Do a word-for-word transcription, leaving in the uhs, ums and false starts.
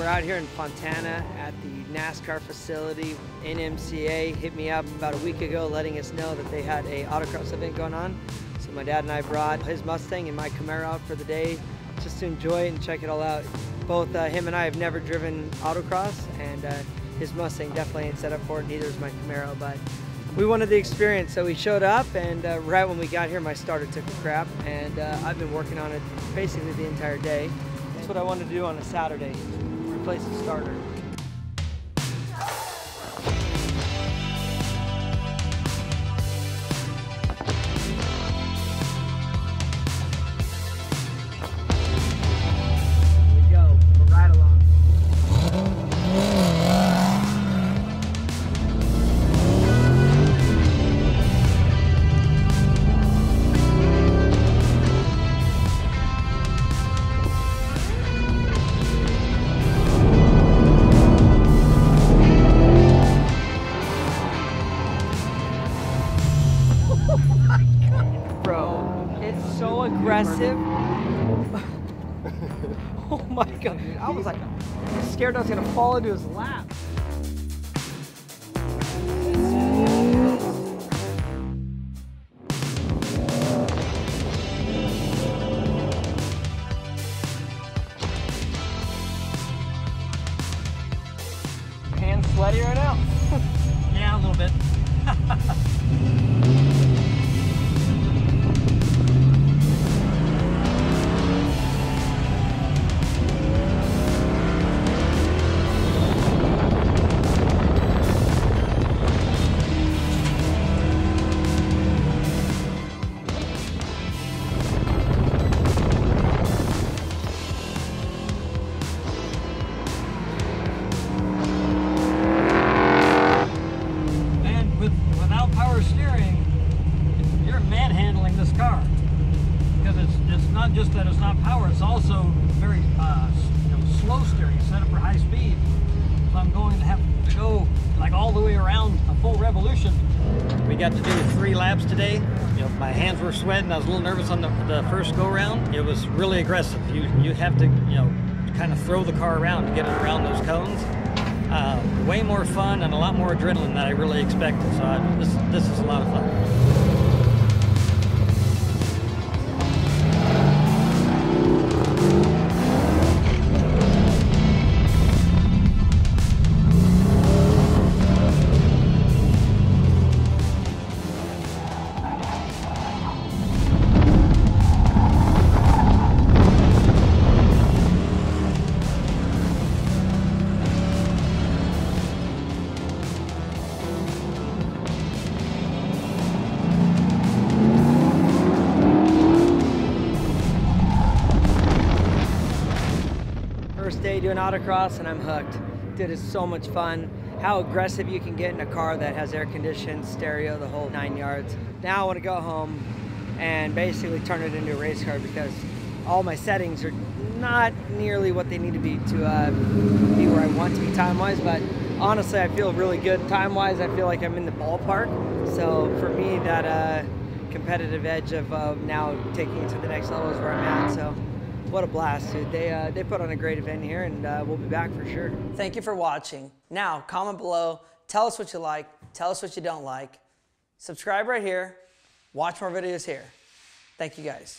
We're out here in Fontana at the NASCAR facility. N M C A hit me up about a week ago letting us know that they had a autocross event going on. So my dad and I brought his Mustang and my Camaro out for the day just to enjoy it and check it all out. Both uh, him and I have never driven autocross, and uh, his Mustang definitely ain't set up for it, neither is my Camaro, but we wanted the experience. So we showed up, and uh, right when we got here, my starter took a crap, and uh, I've been working on it basically the entire day. That's what I wanted to do on a Saturday. Place to starter. So aggressive. Oh my God, dude. I was like scared I was gonna fall into his lap. Hands sweaty right now? Yeah, a little bit. This car, because it's it's not just that it's not power, it's also very uh, you know, slow steering, set up for high speed. So I'm going to have to go like all the way around a full revolution. We got to do three laps today. You know, my hands were sweating. I was a little nervous on the, the first go round. It was really aggressive. You you have to you know kind of throw the car around to get it around those cones. Uh, way more fun and a lot more adrenaline than I really expected. So I, this this is a lot of fun. Day doing autocross and I'm hooked. Dude, it's so much fun. How aggressive you can get in a car that has air conditioned, stereo, the whole nine yards. Now I want to go home and basically turn it into a race car, because all my settings are not nearly what they need to be to uh, be where I want to be time-wise, but honestly I feel really good time-wise. I feel like I'm in the ballpark. So for me, that uh, competitive edge of uh, now taking it to the next level is where I'm at. So what a blast, dude. They, uh, they put on a great event here, and uh, we'll be back for sure. Thank you for watching. Now, comment below. Tell us what you like. Tell us what you don't like. Subscribe right here. Watch more videos here. Thank you, guys.